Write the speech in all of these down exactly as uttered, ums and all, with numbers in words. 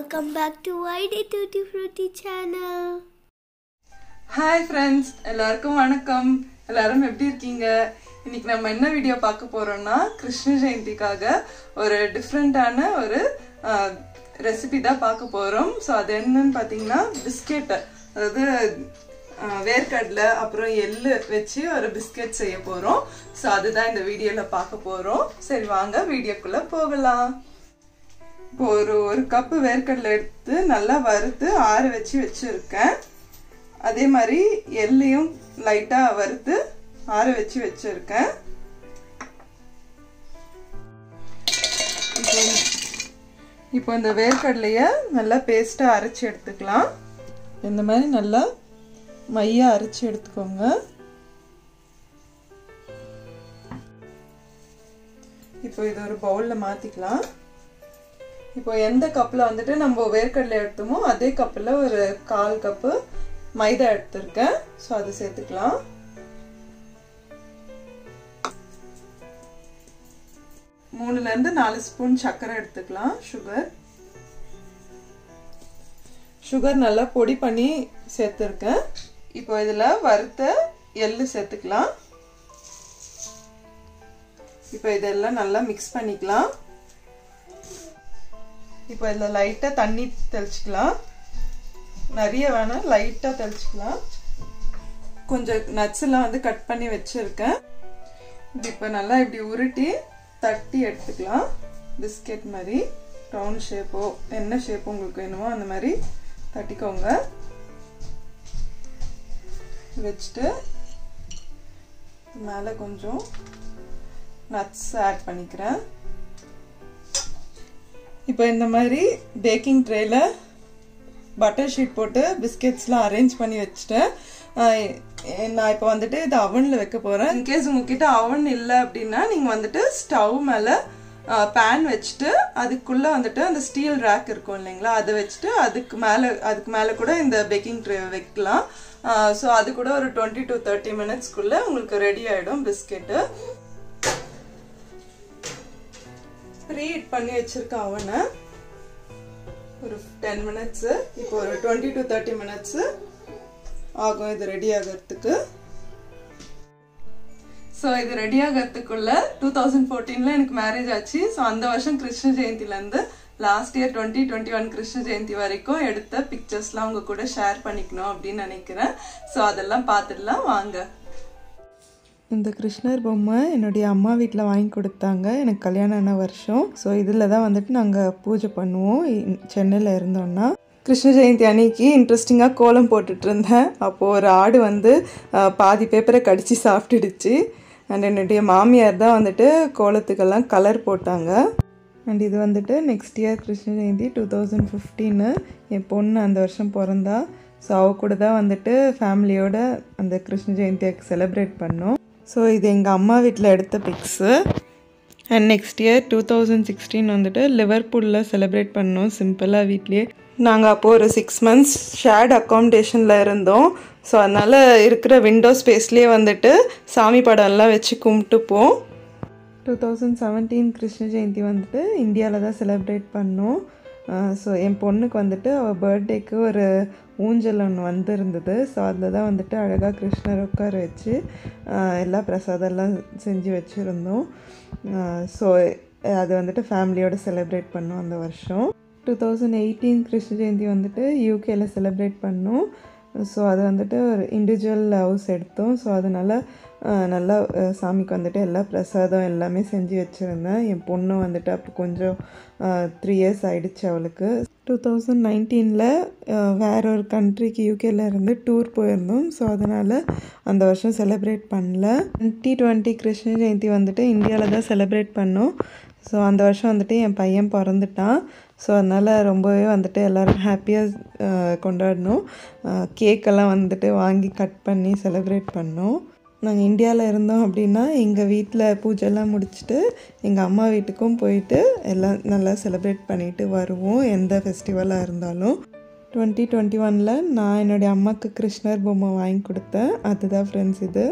Welcome back to Y D Tutti Fruity Channel. Hi friends, ellarkum vanakkam. Ellarum eppadi irkeenga? Innikku nama enna video paaka poromna Krishna Jayanthi kaga oru different ana oru recipe da paaka porom. So adu enna nu pathina biscuit adhu வேர்க்கடலை அப்புறம் எள்ளு வெச்சு ஒரு biscuit செய்ய போறோம். So அதுதான் இந்த வீடியோல பார்க்க போறோம். சரி வாங்க வீடியோக்குள்ள போகலாம். ஒரு ஒரு கப் வேர்க்கடலை எடுத்து நல்லா வறுத்து ஆற வெச்சு வெச்சிருக்கேன். அதே மாதிரி எள்ளையும் லைட்டா வறுத்து ஆற வெச்சு வெச்சிருக்கேன். இப்போ இந்த வேர்க்கடலையை நல்லா பேஸ்டா அரைச்சு எடுத்துக்கலாம். இந்த மாதிரி நல்லா மையா அரைச்சு எடுத்துக்கோங்க. இப்போ இது ஒரு பவுல்ல மாத்திக்கலாம். இப்போ எந்த கப்ல வந்துட்டு நம்ம வேர்க்கடலை எடுத்தோமோ அதே கப்ல ஒரு கால் கப் மைதா எடுத்துருக்கேன். ஸோ அதை சேர்த்துக்கலாம். மூணுல இருந்து நாலு ஸ்பூன் சர்க்கரை எடுத்துக்கலாம். சுகர் சுகர் நல்லா பொடி பண்ணி சேர்த்துருக்கேன். இப்போ இதுல வறுத்த எள்ளு சேர்த்துக்கலாம். இப்போ இதெல்லாம் நல்லா மிக்ஸ் பண்ணிக்கலாம். இப்போ இதுல லைட்டா தண்ணி தெளிச்சுக்கலாம். நிறைய வேணாம், லைட்டா தெளிச்சுக்கலாம். கொஞ்சம் நட்ஸ் எல்லாம் வந்து கட் பண்ணி வச்சிருக்கேன். இப்போ நல்லா இப்படி உருட்டி தட்டி எடுத்துக்கலாம். பிஸ்கெட் மாதிரி ரவுண்ட் ஷேப்போ என்ன ஷேப்போ உங்களுக்கு வேணுமோ அந்த மாதிரி தட்டிக்கோங்க. வச்சுட்டு மேலே கொஞ்சம் நட்ஸ் ஆட் பண்ணிக்கிறேன். இப்போ இந்த மாதிரி பேக்கிங் ட்ரேல பட்டர் ஷீட் போட்டு பிஸ்கெட்ஸ்லாம் அரேஞ்ச் பண்ணி வச்சுட்டேன். நான் இப்போ வந்துட்டு இது அவனில் வைக்க போகிறேன். இன்கேஸ் உங்ககிட்ட அவன் இல்லை அப்படின்னா நீங்கள் வந்துட்டு ஸ்டவ் மேலே பேன் வச்சுட்டு அதுக்குள்ளே வந்துட்டு அந்த ஸ்டீல் ரேக் இருக்கும் இல்லைங்களா, அதை வச்சுட்டு அதுக்கு மேலே அதுக்கு மேலே கூட இந்த பேக்கிங் ட்ரே வைக்கலாம். ஸோ அது கூட ஒரு டுவெண்ட்டி டு தேர்ட்டி மினிட்ஸ்க்குள்ளே உங்களுக்கு ரெடி ஆகிடும் பிஸ்கெட்டு. ப்ரீ ஹீட் பண்ணி வச்சுருக்கேன் அவனை ஒரு டென் மினிட்ஸு. இப்போ ஒரு டுவெண்ட்டி டு தேர்ட்டி மினிட்ஸு ஆகும் இது ரெடி ஆகிறதுக்கு. ஸோ இது ரெடி ஆகிறதுக்குள்ள டூ தௌசண்ட் ஃபோர்டீனில் எனக்கு மேரேஜ் ஆச்சு. ஸோ அந்த வருஷம் கிருஷ்ண ஜெயந்திலேருந்து last year twenty twenty one Krishna Jayanthi வரைக்கும் எடுத்த பிக்சர்ஸ்லாம் உங்கள் கூட ஷேர் பண்ணிக்கணும் அப்படின்னு நினைக்கிறேன். ஸோ அதெல்லாம் பார்த்துடலாம் வாங்க. இந்த கிருஷ்ணர் பொம்மை என்னுடைய அம்மா வீட்டில் வாங்கி கொடுத்தாங்க எனக்கு கல்யாணம் ஆன வருஷம். ஸோ இதில் தான் வந்துட்டு நாங்கள் பூஜை பண்ணுவோம் சென்னையில் இருந்தோன்னா. கிருஷ்ண ஜெயந்தி அன்னைக்கு இன்ட்ரெஸ்டிங்காக கோலம் போட்டுட்ருந்தேன். அப்போது ஒரு ஆடு வந்து பாதி பேப்பரை கடித்து சாப்பிட்டுடுச்சு. அண்ட் என்னுடைய மாமியார் தான் வந்துட்டு கோலத்துக்கெல்லாம் கலர் போட்டாங்க. அண்ட் இது வந்துட்டு next year Krishna Jayanthi two thousand fifteen என் பொண்ணு அந்த வருஷம் பிறந்தா. ஸோ அவ கூட தான் வந்துட்டு ஃபேமிலியோடு அந்த கிருஷ்ண ஜெயந்தியை செலிப்ரேட் பண்ணோம். ஸோ இது எங்கள் அம்மா வீட்டில் எடுத்த pics. And next year two thousand sixteen வந்துட்டு லிவர்பூலில் செலிப்ரேட் பண்ணோம் சிம்பிளாக வீட்லேயே. நாங்கள் அப்போது ஒரு சிக்ஸ் மந்த்ஸ் ஷேர்டு அக்காமடேஷனில் இருந்தோம். ஸோ அதனால் இருக்கிற விண்டோ ஸ்பேஸ்லேயே வந்துட்டு சாமி படம்லாம் வச்சு கும்பிட்டுப்போம். Two thousand seventeen Krishna Jayanthi வந்துட்டு இந்தியாவில் தான் செலிப்ரேட் பண்ணோம். ஸோ என் பொண்ணுக்கு வந்துட்டு அவள் பர்த்டேக்கு ஒரு ஊஞ்சல் ஒன்று வந்துருந்தது. ஸோ அதில் தான் வந்துட்டு அழகாக கிருஷ்ணர் உட்கார வச்சு எல்லா பிரசாதெல்லாம் செஞ்சு வச்சுருந்தோம். ஸோ அது வந்துட்டு ஃபேமிலியோடு செலிப்ரேட் பண்ணோம் அந்த வருஷம். Two thousand eighteen Krishna Jayanthi வந்துட்டு யூகேல செலிப்ரேட் பண்ணோம். ஸோ அது வந்துட்டு ஒரு இண்டிவிஜுவல் ஹவுஸ் எடுத்தோம். ஸோ அதனால் நல்லா சாமிக்கு வந்துட்டு எல்லா பிரசாதம் எல்லாமே செஞ்சு வச்சுருந்தேன். என் பொண்ணு வந்துட்டு அப்போ கொஞ்சம் த்ரீ இயர்ஸ் ஆகிடுச்சு அவளுக்கு. டூ தௌசண்ட் நைன்டீனில் வேற ஒரு கண்ட்ரிக்கு யூகேல இருந்து டூர் போயிருந்தோம். ஸோ அதனால் அந்த வருஷம் செலிப்ரேட் பண்ணல. டுவெண்ட்டி டுவெண்ட்டி கிருஷ்ண ஜெயந்தி வந்துட்டு இந்தியாவில் தான் செலிப்ரேட் பண்ணோம். ஸோ அந்த வருஷம் வந்துட்டு என் பையன் பிறந்துட்டான். ஸோ அதனால் ரொம்பவே வந்துட்டு எல்லோரும் ஹாப்பியாக கொண்டாடணும். கேக்கெல்லாம் வந்துட்டு வாங்கி கட் பண்ணி செலிப்ரேட் பண்ணோம். நாங்கள் இந்தியாவில் இருந்தோம் அப்படின்னா எங்கள் வீட்டில் பூஜைலாம் முடிச்சுட்டு எங்கள் அம்மா வீட்டுக்கும் போயிட்டு எல்லாம் நல்லா செலிப்ரேட் பண்ணிவிட்டு வருவோம் எந்த ஃபெஸ்டிவலாக இருந்தாலும். டுவெண்ட்டி டுவெண்ட்டி ஒனில் நான் என்னுடைய அம்மாவுக்கு கிருஷ்ணர் பொம்மை வாங்கி கொடுத்தேன். அதுதான் ஃப்ரெண்ட்ஸ் இது.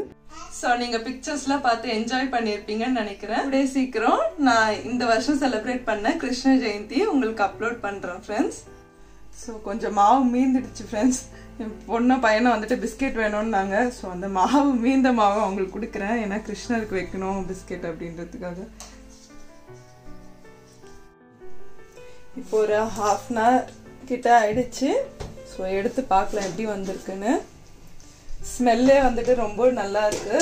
So, you can pictures enjoy pannirpeenga nenikkiren. Today seekrom na indha varsham celebrate panna Krishna Jayanthi ungalku upload pandren friends. So konja maavu meendiduchu friends. Ponna payana vandu biscuit venumnaanga. So andha maavu meendha maavu ungalku kudukuren ena Krishna ku vekkanum biscuit abindradhukaga. Ipo ora half an hour kitta aiduchu. So eduthu paakalam eppadi vandirukunu. Smell le vandute romba nalla irukku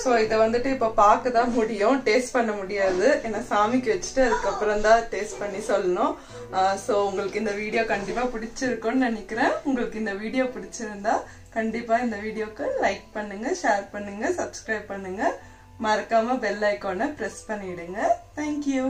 so idu vandute ipo paakada mudiyum taste panna mudiyadhu ena saamikku vechitte adukku appuram da taste panni sollanum so ungalku indha video kandipa pidichirukonu nenikiren ungalku indha video pidichirundha kandipa indha video ku like pannunga share pannunga subscribe pannunga. Markama bell icon press pannidunga. Thank you.